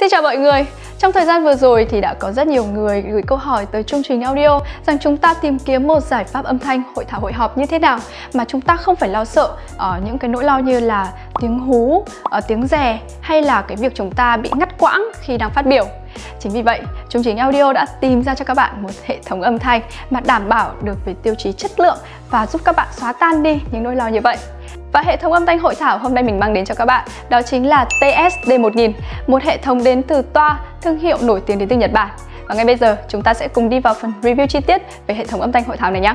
Xin chào mọi người! Trong thời gian vừa rồi thì đã có rất nhiều người gửi câu hỏi tới Trung Chính Audio rằng chúng ta tìm kiếm một giải pháp âm thanh hội thảo hội họp như thế nào mà chúng ta không phải lo sợ những cái nỗi lo như là tiếng hú, tiếng rè hay là cái việc chúng ta bị ngắt quãng khi đang phát biểu. Chính vì vậy, Trung Chính Audio đã tìm ra cho các bạn một hệ thống âm thanh mà đảm bảo được về tiêu chí chất lượng và giúp các bạn xóa tan đi những nỗi lo như vậy. Và hệ thống âm thanh hội thảo hôm nay mình mang đến cho các bạn đó chính là TS-D1000, một hệ thống đến từ Toa, thương hiệu nổi tiếng đến từ Nhật Bản. Và ngay bây giờ chúng ta sẽ cùng đi vào phần review chi tiết về hệ thống âm thanh hội thảo này nhé.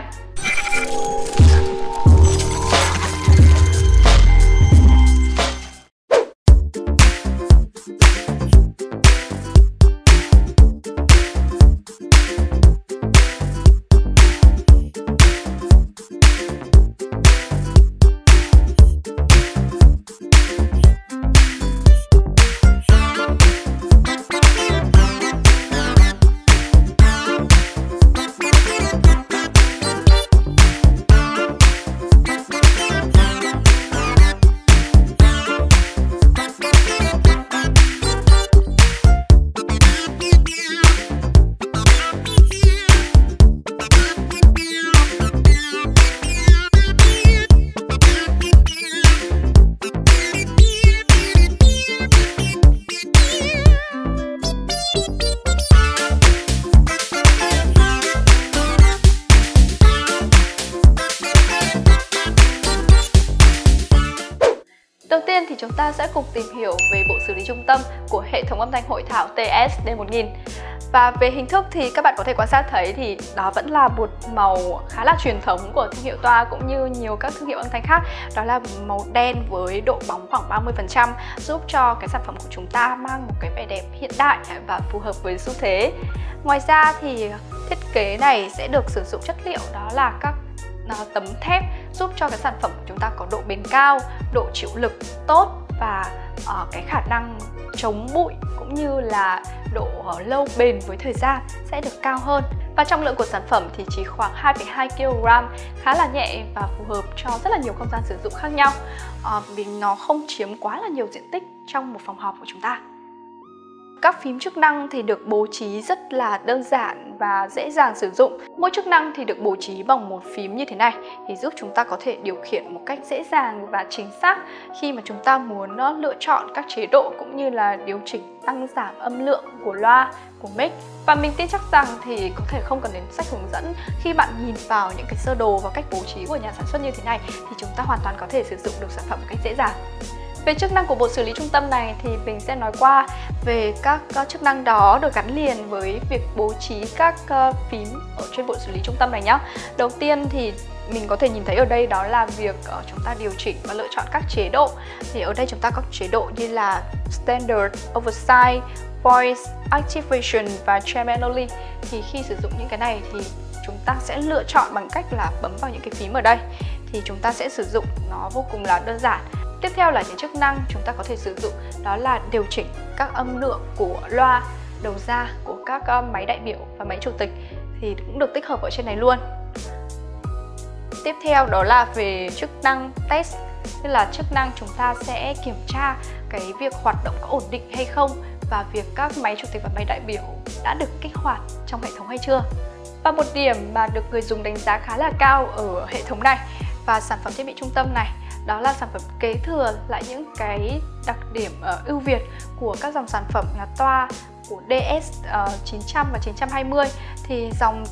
Đầu tiên thì chúng ta sẽ cùng tìm hiểu về bộ xử lý trung tâm của hệ thống âm thanh hội thảo TS-D1000. Và về hình thức thì các bạn có thể quan sát thấy thì đó vẫn là một màu khá là truyền thống của thương hiệu Toa cũng như nhiều các thương hiệu âm thanh khác. Đó là màu đen với độ bóng khoảng 30%, giúp cho cái sản phẩm của chúng ta mang một cái vẻ đẹp hiện đại và phù hợp với xu thế. Ngoài ra thì thiết kế này sẽ được sử dụng chất liệu đó là các tấm thép, giúp cho cái sản phẩm của chúng ta có độ bền cao, độ chịu lực tốt và cái khả năng chống bụi cũng như là độ lâu bền với thời gian sẽ được cao hơn. Và trọng lượng của sản phẩm thì chỉ khoảng 2,2 kg, khá là nhẹ và phù hợp cho rất là nhiều không gian sử dụng khác nhau, vì nó không chiếm quá là nhiều diện tích trong một phòng họp của chúng ta. Các phím chức năng thì được bố trí rất là đơn giản và dễ dàng sử dụng. Mỗi chức năng thì được bố trí bằng một phím như thế này thì giúp chúng ta có thể điều khiển một cách dễ dàng và chính xác khi mà chúng ta muốn lựa chọn các chế độ cũng như là điều chỉnh tăng giảm âm lượng của loa, của mic. Và mình tin chắc rằng thì có thể không cần đến sách hướng dẫn, khi bạn nhìn vào những cái sơ đồ và cách bố trí của nhà sản xuất như thế này thì chúng ta hoàn toàn có thể sử dụng được sản phẩm một cách dễ dàng. Về chức năng của bộ xử lý trung tâm này thì mình sẽ nói qua về các chức năng đó được gắn liền với việc bố trí các phím ở trên bộ xử lý trung tâm này nhé. Đầu tiên thì mình có thể nhìn thấy ở đây đó là việc chúng ta điều chỉnh và lựa chọn các chế độ. Thì ở đây chúng ta có chế độ như là Standard, Oversight, Voice, Activation và Chair Manually. Thì khi sử dụng những cái này thì chúng ta sẽ lựa chọn bằng cách là bấm vào những cái phím ở đây. Thì chúng ta sẽ sử dụng nó vô cùng là đơn giản. Tiếp theo là những chức năng chúng ta có thể sử dụng, đó là điều chỉnh các âm lượng của loa, đầu ra của các máy đại biểu và máy chủ tịch thì cũng được tích hợp ở trên này luôn. Tiếp theo đó là về chức năng test, tức là chức năng chúng ta sẽ kiểm tra cái việc hoạt động có ổn định hay không và việc các máy chủ tịch và máy đại biểu đã được kích hoạt trong hệ thống hay chưa. Và một điểm mà được người dùng đánh giá khá là cao ở hệ thống này và sản phẩm thiết bị trung tâm này, đó là sản phẩm kế thừa lại những cái đặc điểm ưu việt của các dòng sản phẩm là Toa của DS-900 và 920. Thì dòng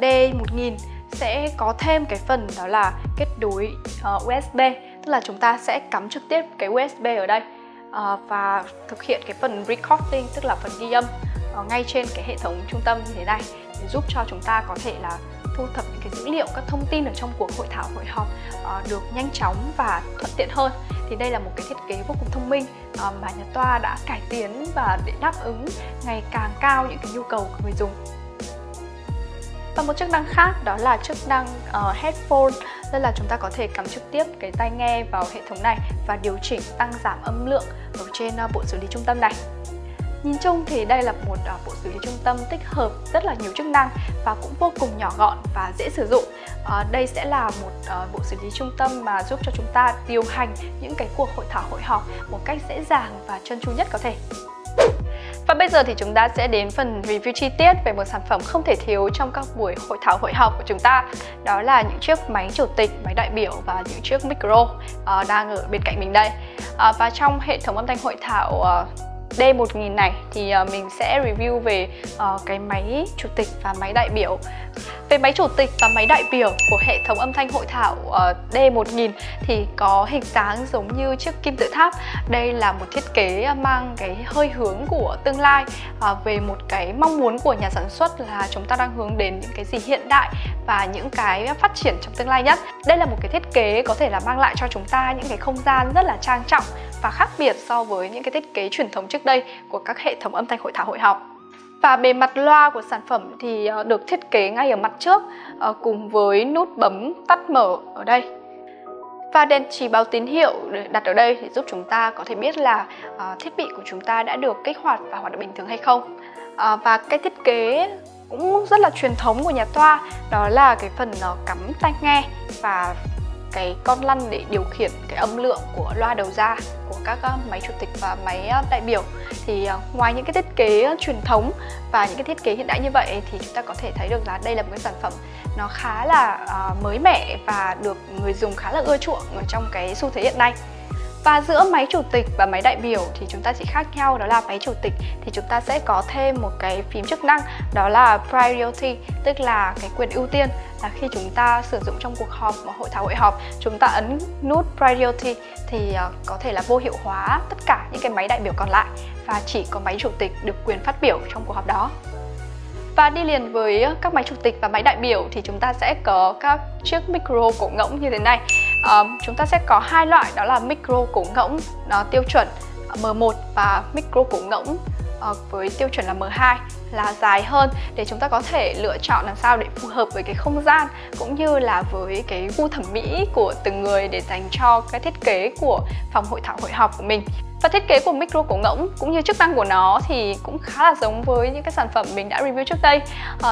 D1000 sẽ có thêm cái phần đó là kết nối USB, tức là chúng ta sẽ cắm trực tiếp cái USB ở đây và thực hiện cái phần recording, tức là phần ghi âm ngay trên cái hệ thống trung tâm như thế này, để giúp cho chúng ta có thể là thu thập những cái dữ liệu, các thông tin ở trong cuộc hội thảo hội họp được nhanh chóng và thuận tiện hơn. Thì đây là một cái thiết kế vô cùng thông minh mà nhà Toa đã cải tiến và để đáp ứng ngày càng cao những cái nhu cầu của người dùng. Và một chức năng khác đó là chức năng headphone, tức là chúng ta có thể cắm trực tiếp cái tai nghe vào hệ thống này và điều chỉnh tăng giảm âm lượng ở trên bộ xử lý trung tâm này. Nhìn chung thì đây là một bộ xử lý trung tâm tích hợp rất là nhiều chức năng và cũng vô cùng nhỏ gọn và dễ sử dụng. Đây sẽ là một bộ xử lý trung tâm mà giúp cho chúng ta điều hành những cái cuộc hội thảo hội họp một cách dễ dàng và trơn tru nhất có thể. Và bây giờ thì chúng ta sẽ đến phần review chi tiết về một sản phẩm không thể thiếu trong các buổi hội thảo hội họp của chúng ta. Đó là những chiếc máy chủ tịch, máy đại biểu và những chiếc micro đang ở bên cạnh mình đây. Và trong hệ thống âm thanh hội thảo D1000 này thì mình sẽ review về cái máy chủ tịch và máy đại biểu. Về máy chủ tịch và máy đại biểu của hệ thống âm thanh hội thảo D1000 thì có hình dáng giống như chiếc kim tự tháp. Đây là một thiết kế mang cái hơi hướng của tương lai, về một cái mong muốn của nhà sản xuất là chúng ta đang hướng đến những cái gì hiện đại và những cái phát triển trong tương lai nhất. Đây là một cái thiết kế có thể là mang lại cho chúng ta những cái không gian rất là trang trọng và khác biệt so với những cái thiết kế truyền thống trước đây của các hệ thống âm thanh hội thảo hội họp. Và bề mặt loa của sản phẩm thì được thiết kế ngay ở mặt trước cùng với nút bấm tắt mở ở đây. Và đèn chỉ báo tín hiệu đặt ở đây thì giúp chúng ta có thể biết là thiết bị của chúng ta đã được kích hoạt và hoạt động bình thường hay không. Và cái thiết kế cũng rất là truyền thống của nhà Toa, đó là cái phần cắm tai nghe và cái con lăn để điều khiển cái âm lượng của loa đầu ra của các máy chủ tịch và máy đại biểu. Thì ngoài những cái thiết kế truyền thống và những cái thiết kế hiện đại như vậy thì chúng ta có thể thấy được là đây là một cái sản phẩm nó khá là mới mẻ và được người dùng khá là ưa chuộng ở trong cái xu thế hiện nay. Và giữa máy chủ tịch và máy đại biểu thì chúng ta chỉ khác nhau đó là máy chủ tịch thì chúng ta sẽ có thêm một cái phím chức năng, đó là priority, tức là cái quyền ưu tiên. Là khi chúng ta sử dụng trong cuộc họp và hội thảo hội họp, chúng ta ấn nút priority thì có thể là vô hiệu hóa tất cả những cái máy đại biểu còn lại và chỉ có máy chủ tịch được quyền phát biểu trong cuộc họp đó. Và đi liền với các máy chủ tịch và máy đại biểu thì chúng ta sẽ có các chiếc micro cổ ngỗng như thế này. Chúng ta sẽ có hai loại, đó là micro cổ ngỗng tiêu chuẩn M1 và micro cổ ngỗng với tiêu chuẩn là M2 là dài hơn, để chúng ta có thể lựa chọn làm sao để phù hợp với cái không gian cũng như là với cái gu thẩm mỹ của từng người để dành cho cái thiết kế của phòng hội thảo hội họp của mình. Và thiết kế của micro cổ ngỗng cũng như chức năng của nó thì cũng khá là giống với những cái sản phẩm mình đã review trước đây.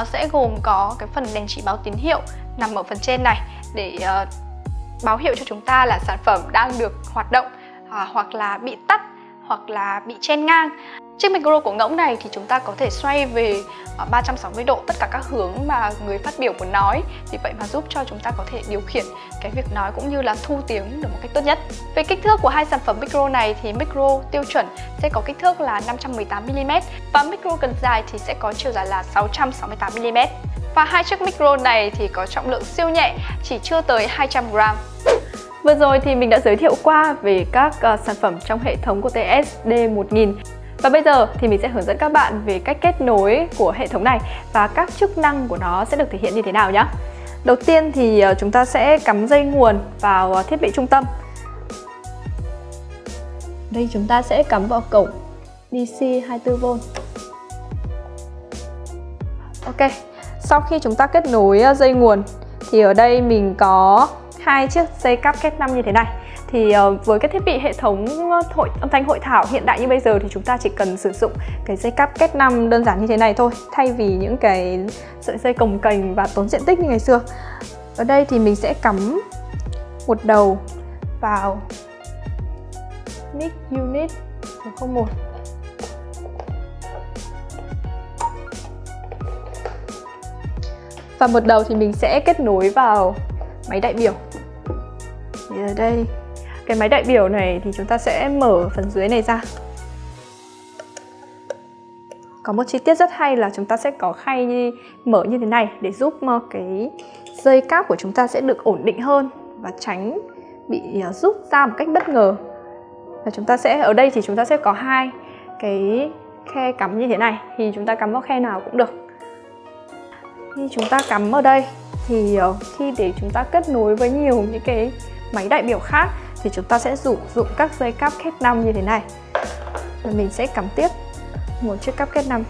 Sẽ gồm có cái phần đèn chỉ báo tín hiệu nằm ở phần trên này để báo hiệu cho chúng ta là sản phẩm đang được hoạt động, hoặc là bị tắt hoặc là bị chen ngang. Chiếc micro cổ ngỗng này thì chúng ta có thể xoay về 360 độ tất cả các hướng mà người phát biểu muốn nói, vì vậy mà giúp cho chúng ta có thể điều khiển cái việc nói cũng như là thu tiếng được một cách tốt nhất. Về kích thước của hai sản phẩm micro này thì micro tiêu chuẩn sẽ có kích thước là 518mm và micro cần dài thì sẽ có chiều dài là 668mm. Và hai chiếc micro này thì có trọng lượng siêu nhẹ, chỉ chưa tới 200g. Vừa rồi thì mình đã giới thiệu qua về các sản phẩm trong hệ thống của TS-D1000. Và bây giờ thì mình sẽ hướng dẫn các bạn về cách kết nối của hệ thống này và các chức năng của nó sẽ được thể hiện như thế nào nhé. Đầu tiên thì chúng ta sẽ cắm dây nguồn vào thiết bị trung tâm. Đây chúng ta sẽ cắm vào cổng DC 24V. Ok, sau khi chúng ta kết nối dây nguồn thì ở đây mình có hai chiếc dây cáp kết 5 như thế này. Thì với các thiết bị hệ thống âm thanh hội thảo hiện đại như bây giờ thì chúng ta chỉ cần sử dụng cái dây cáp kết 5 đơn giản như thế này thôi, thay vì những cái sợi dây cồng kềnh và tốn diện tích như ngày xưa. Ở đây thì mình sẽ cắm một đầu vào mic unit 01. Và một đầu thì mình sẽ kết nối vào máy đại biểu. Thì ở đây cái máy đại biểu này thì chúng ta sẽ mở phần dưới này ra. Có một chi tiết rất hay là chúng ta sẽ có khay mở như thế này để giúp cái dây cáp của chúng ta sẽ được ổn định hơn và tránh bị rút ra một cách bất ngờ. Và chúng ta sẽ ở đây thì chúng ta sẽ có hai cái khe cắm như thế này, thì chúng ta cắm vào khe nào cũng được. Khi chúng ta cắm ở đây thì khi để chúng ta kết nối với nhiều những cái máy đại biểu khác thì chúng ta sẽ sử dụng các dây cáp kết 5 như thế này. Và mình sẽ cắm tiếp một chiếc cáp kết 5.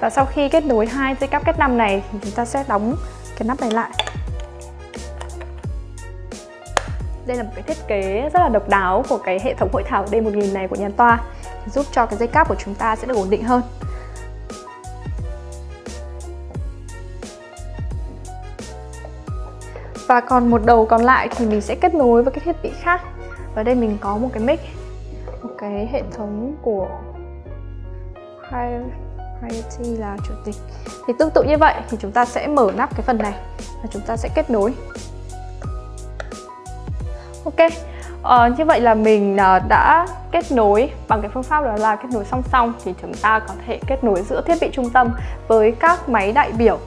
Và sau khi kết nối hai dây cáp kết 5 này thì chúng ta sẽ đóng cái nắp này lại. Đây là một cái thiết kế rất là độc đáo của cái hệ thống hội thảo D1000 này của nhà Toa, giúp cho cái dây cáp của chúng ta sẽ được ổn định hơn. Và còn một đầu còn lại thì mình sẽ kết nối với cái thiết bị khác. Ở đây mình có một cái mic, một cái hệ thống của Hi-Hi-T là chủ tịch. Thì tương tự như vậy thì chúng ta sẽ mở nắp cái phần này và chúng ta sẽ kết nối. Ok, như vậy là mình đã kết nối bằng cái phương pháp đó là kết nối song song. Thì chúng ta có thể kết nối giữa thiết bị trung tâm với các máy đại biểu.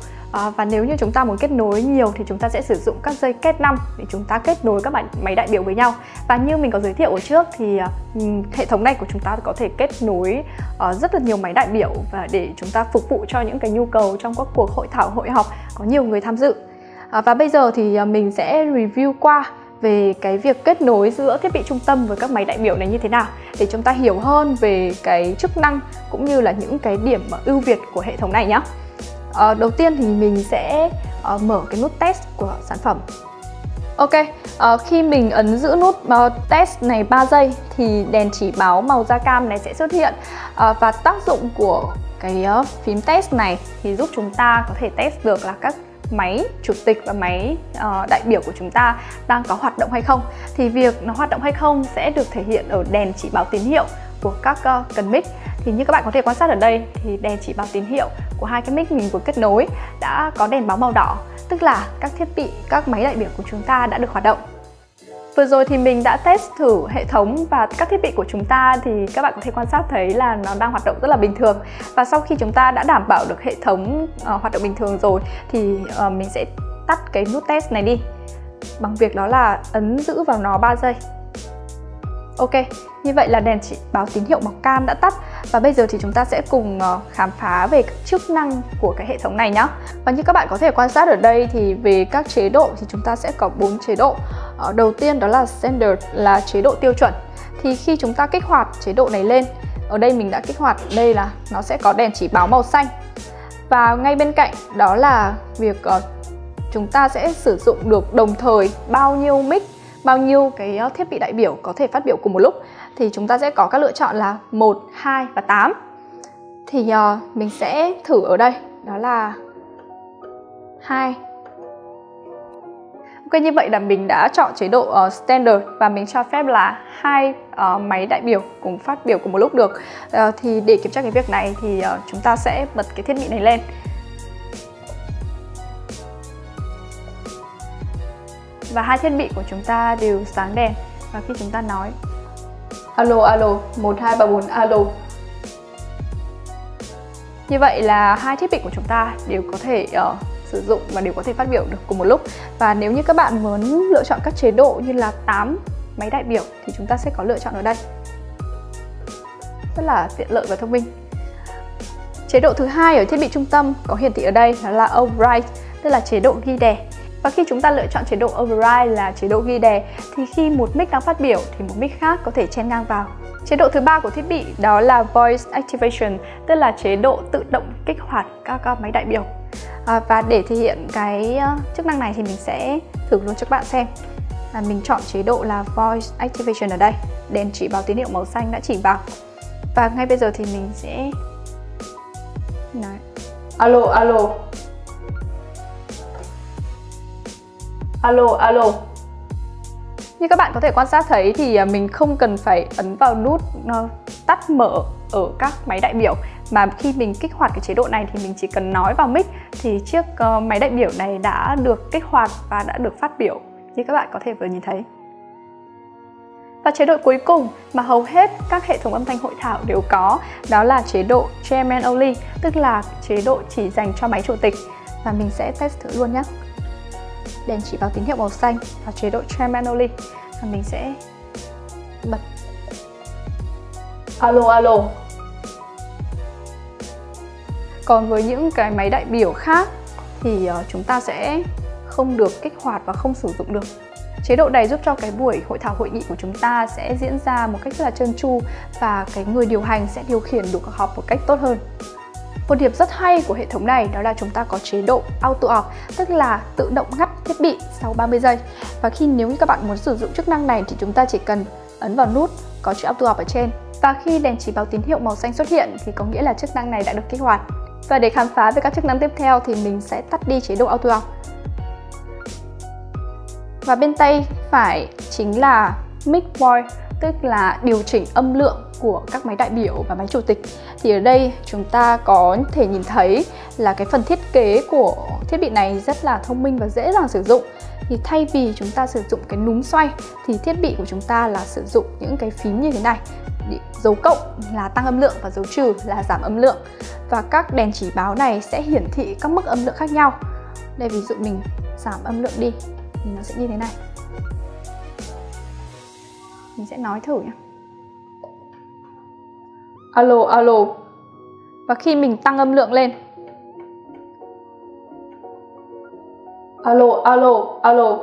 Và nếu như chúng ta muốn kết nối nhiều thì chúng ta sẽ sử dụng các dây kết 5 để chúng ta kết nối các máy đại biểu với nhau. Và như mình có giới thiệu ở trước thì hệ thống này của chúng ta có thể kết nối rất là nhiều máy đại biểu và để chúng ta phục vụ cho những cái nhu cầu trong các cuộc hội thảo, hội họp có nhiều người tham dự. Và bây giờ thì mình sẽ review qua về cái việc kết nối giữa thiết bị trung tâm với các máy đại biểu này như thế nào để chúng ta hiểu hơn về cái chức năng cũng như là những cái điểm ưu việt của hệ thống này nhé. Đầu tiên thì mình sẽ mở cái nút test của sản phẩm. Ok, khi mình ấn giữ nút test này 3 giây thì đèn chỉ báo màu da cam này sẽ xuất hiện. Và tác dụng của cái phím test này thì giúp chúng ta có thể test được là các máy chủ tịch và máy đại biểu của chúng ta đang có hoạt động hay không. Thì việc nó hoạt động hay không sẽ được thể hiện ở đèn chỉ báo tín hiệu của các cần mic. Thì như các bạn có thể quan sát ở đây thì đèn chỉ báo tín hiệu của hai cái mic mình vừa kết nối đã có đèn báo màu đỏ, tức là các thiết bị, các máy đại biểu của chúng ta đã được hoạt động. Vừa rồi thì mình đã test thử hệ thống và các thiết bị của chúng ta thì các bạn có thể quan sát thấy là nó đang hoạt động rất là bình thường. Và sau khi chúng ta đã đảm bảo được hệ thống hoạt động bình thường rồi thì mình sẽ tắt cái nút test này đi bằng việc đó là ấn giữ vào nó 3 giây. Ok, như vậy là đèn chỉ báo tín hiệu màu cam đã tắt. Và bây giờ thì chúng ta sẽ cùng khám phá về các chức năng của cái hệ thống này nhé. Và như các bạn có thể quan sát ở đây thì về các chế độ thì chúng ta sẽ có 4 chế độ. Đầu tiên đó là Standard, là chế độ tiêu chuẩn. Thì khi chúng ta kích hoạt chế độ này lên, ở đây mình đã kích hoạt, đây là nó sẽ có đèn chỉ báo màu xanh. Và ngay bên cạnh đó là việc chúng ta sẽ sử dụng được đồng thời bao nhiêu mic, bao nhiêu cái thiết bị đại biểu có thể phát biểu cùng một lúc. Thì chúng ta sẽ có các lựa chọn là 1, 2 và 8. Thì mình sẽ thử ở đây, đó là 2. Ok, như vậy là mình đã chọn chế độ Standard và mình cho phép là 2 máy đại biểu cùng phát biểu cùng một lúc được. Thì để kiểm tra cái việc này thì chúng ta sẽ bật cái thiết bị này lên. Và hai thiết bị của chúng ta đều sáng đèn. Và khi chúng ta nói alo alo 1234 alo, như vậy là hai thiết bị của chúng ta đều có thể sử dụng và đều có thể phát biểu được cùng một lúc. Và nếu như các bạn muốn lựa chọn các chế độ như là 8 máy đại biểu thì chúng ta sẽ có lựa chọn ở đây. Rất là tiện lợi và thông minh. Chế độ thứ hai ở thiết bị trung tâm có hiển thị ở đây đó là Override, tức là chế độ ghi đè. Và khi chúng ta lựa chọn chế độ Override là chế độ ghi đè thì khi một mic đang phát biểu thì một mic khác có thể chen ngang vào. Chế độ thứ ba của thiết bị đó là Voice Activation, tức là chế độ tự động kích hoạt các máy đại biểu. Và để thể hiện cái chức năng này thì mình sẽ thử luôn cho các bạn xem. Mình chọn chế độ là Voice Activation ở đây, đèn chỉ báo tín hiệu màu xanh đã chỉ vào. Và ngay bây giờ thì mình sẽ nói alo alo alo alo. Như các bạn có thể quan sát thấy thì mình không cần phải ấn vào nút tắt mở ở các máy đại biểu, mà khi mình kích hoạt cái chế độ này thì mình chỉ cần nói vào mic thì chiếc máy đại biểu này đã được kích hoạt và đã được phát biểu như các bạn có thể vừa nhìn thấy. Và chế độ cuối cùng mà hầu hết các hệ thống âm thanh hội thảo đều có đó là chế độ Chairman Only, tức là chế độ chỉ dành cho máy chủ tịch. Và mình sẽ test thử luôn nhé. Đèn chỉ báo tín hiệu màu xanh và chế độ Chairman Only. Và mình sẽ bật alo alo. Còn với những cái máy đại biểu khác thì chúng ta sẽ không được kích hoạt và không sử dụng được. Chế độ này giúp cho cái buổi hội thảo, hội nghị của chúng ta sẽ diễn ra một cách rất là trơn tru và cái người điều hành sẽ điều khiển được cuộc họp một cách tốt hơn. Một điểm rất hay của hệ thống này đó là chúng ta có chế độ Auto Off, tức là tự động ngắt thiết bị sau 30 giây. Và khi nếu như các bạn muốn sử dụng chức năng này thì chúng ta chỉ cần ấn vào nút có chữ Auto Off ở trên. Và khi đèn chỉ báo tín hiệu màu xanh xuất hiện thì có nghĩa là chức năng này đã được kích hoạt. Và để khám phá về các chức năng tiếp theo thì mình sẽ tắt đi chế độ Auto Off. Và bên tay phải chính là mic board, tức là điều chỉnh âm lượng của các máy đại biểu và máy chủ tịch. Thì ở đây chúng ta có thể nhìn thấy là cái phần thiết kế của thiết bị này rất là thông minh và dễ dàng sử dụng. Thì thay vì chúng ta sử dụng cái núm xoay thì thiết bị của chúng ta là sử dụng những cái phím như thế này. Dấu cộng là tăng âm lượng và dấu trừ là giảm âm lượng. Và các đèn chỉ báo này sẽ hiển thị các mức âm lượng khác nhau. Đây, ví dụ mình giảm âm lượng đi thì nó sẽ như thế này. Mình sẽ nói thử nhé. Alo, alo. Và khi mình tăng âm lượng lên, alo, alo, alo.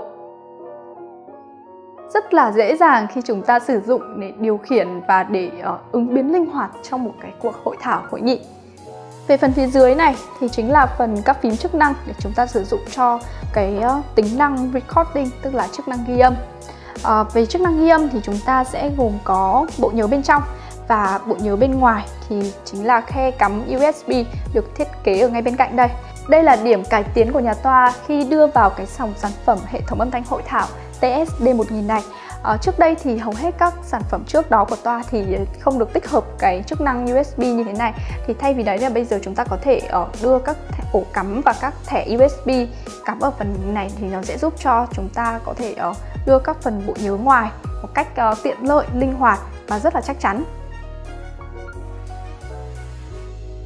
Rất là dễ dàng khi chúng ta sử dụng để điều khiển và để ứng biến linh hoạt trong một cái cuộc hội thảo, hội nghị. Về phần phía dưới này thì chính là phần các phím chức năng để chúng ta sử dụng cho cái tính năng recording, tức là chức năng ghi âm. Về chức năng ghi âm thì chúng ta sẽ gồm có bộ nhớ bên trong và bộ nhớ bên ngoài, thì chính là khe cắm USB được thiết kế ở ngay bên cạnh đây. Đây là điểm cải tiến của nhà Toa khi đưa vào cái dòng sản phẩm hệ thống âm thanh hội thảo TS-D1000 này. Trước đây thì hầu hết các sản phẩm trước đó của Toa thì không được tích hợp cái chức năng USB như thế này. Thì thay vì đấy là bây giờ chúng ta có thể đưa các ổ cắm và các thẻ USB cắm ở phần này, thì nó sẽ giúp cho chúng ta có thể đưa các phần bộ nhớ ngoài một cách tiện lợi, linh hoạt và rất là chắc chắn.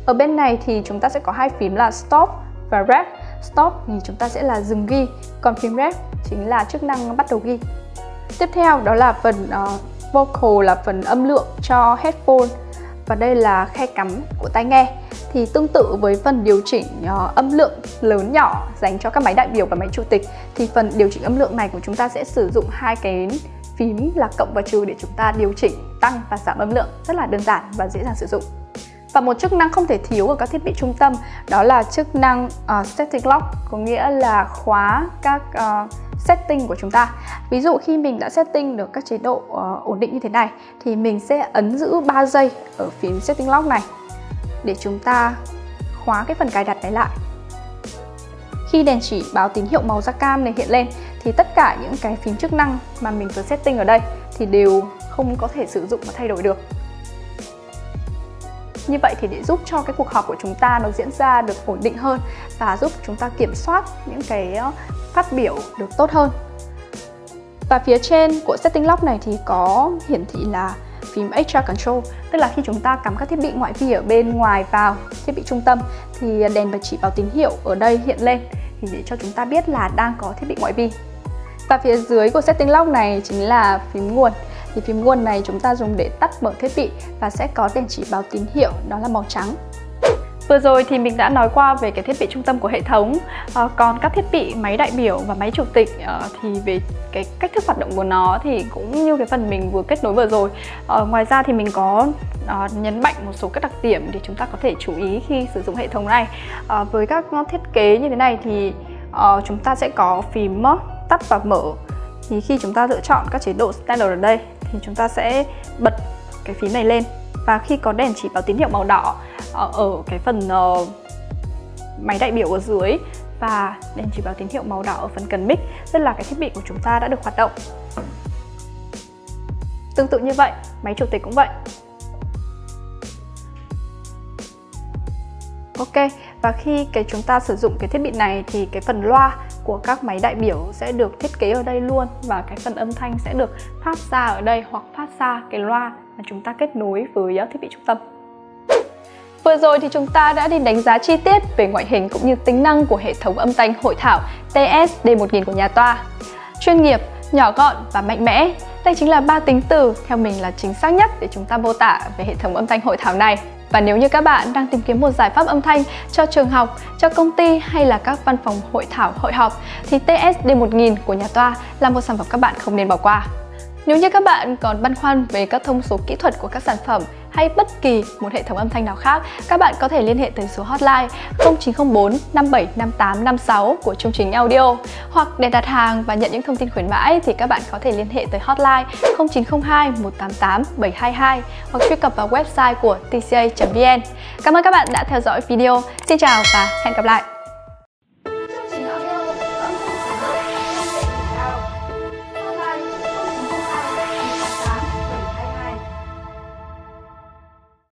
Ở bên này thì chúng ta sẽ có hai phím là Stop và Rec. Stop thì chúng ta sẽ là dừng ghi, còn phím Rec chính là chức năng bắt đầu ghi. Tiếp theo đó là phần vocal, là phần âm lượng cho headphone, và đây là khe cắm của tai nghe. Thì tương tự với phần điều chỉnh âm lượng lớn nhỏ dành cho các máy đại biểu và máy chủ tịch, thì phần điều chỉnh âm lượng này của chúng ta sẽ sử dụng hai cái phím là cộng và trừ để chúng ta điều chỉnh tăng và giảm âm lượng, rất là đơn giản và dễ dàng sử dụng. Và một chức năng không thể thiếu của các thiết bị trung tâm đó là chức năng Setting Lock, có nghĩa là khóa các setting của chúng ta. Ví dụ khi mình đã setting được các chế độ ổn định như thế này thì mình sẽ ấn giữ 3 giây ở phím Setting Lock này để chúng ta khóa cái phần cài đặt này lại. Khi đèn chỉ báo tín hiệu màu da cam này hiện lên thì tất cả những cái phím chức năng mà mình vừa setting ở đây thì đều không có thể sử dụng và thay đổi được. Như vậy thì để giúp cho cái cuộc họp của chúng ta nó diễn ra được ổn định hơn và giúp chúng ta kiểm soát những cái phát biểu được tốt hơn. Và phía trên của Setting Lock này thì có hiển thị là phím Extra Control, tức là khi chúng ta cắm các thiết bị ngoại vi ở bên ngoài vào thiết bị trung tâm thì đèn và chỉ báo tín hiệu ở đây hiện lên, thì để cho chúng ta biết là đang có thiết bị ngoại vi. Và phía dưới của Setting Lock này chính là phím nguồn. Thì phím nguồn này chúng ta dùng để tắt mở thiết bị và sẽ có đèn chỉ báo tín hiệu, đó là màu trắng. Vừa rồi thì mình đã nói qua về cái thiết bị trung tâm của hệ thống. Còn các thiết bị máy đại biểu và máy chủ tịch thì về cái cách thức hoạt động của nó thì cũng như cái phần mình vừa kết nối vừa rồi. Ngoài ra thì mình có nhấn mạnh một số các đặc điểm để chúng ta có thể chú ý khi sử dụng hệ thống này. Với các thiết kế như thế này thì chúng ta sẽ có phím tắt và mở. Thì khi chúng ta lựa chọn các chế độ Standard ở đây thì chúng ta sẽ bật cái phím này lên, và khi có đèn chỉ báo tín hiệu màu đỏ ở cái phần máy đại biểu ở dưới và đèn chỉ báo tín hiệu màu đỏ ở phần cần mic, tức là cái thiết bị của chúng ta đã được hoạt động. Tương tự như vậy, máy chủ tịch cũng vậy. Ok, và khi chúng ta sử dụng cái thiết bị này thì cái phần loa của các máy đại biểu sẽ được thiết kế ở đây luôn, và cái phần âm thanh sẽ được phát ra ở đây hoặc phát ra cái loa mà chúng ta kết nối với thiết bị trung tâm. Vừa rồi thì chúng ta đã đi đánh giá chi tiết về ngoại hình cũng như tính năng của hệ thống âm thanh hội thảo TS-D1000 của nhà Toa. Chuyên nghiệp, nhỏ gọn và mạnh mẽ, đây chính là 3 tính từ theo mình là chính xác nhất để chúng ta mô tả về hệ thống âm thanh hội thảo này. Và nếu như các bạn đang tìm kiếm một giải pháp âm thanh cho trường học, cho công ty hay là các văn phòng hội thảo, hội họp thì TS-D1000 của nhà Toa là một sản phẩm các bạn không nên bỏ qua. Nếu như các bạn còn băn khoăn về các thông số kỹ thuật của các sản phẩm hay bất kỳ một hệ thống âm thanh nào khác, các bạn có thể liên hệ tới số hotline 0904 57 58 56 của Trung Chính Audio. Hoặc để đặt hàng và nhận những thông tin khuyến mãi thì các bạn có thể liên hệ tới hotline 0902 188 722 hoặc truy cập vào website của tca.vn. Cảm ơn các bạn đã theo dõi video. Xin chào và hẹn gặp lại!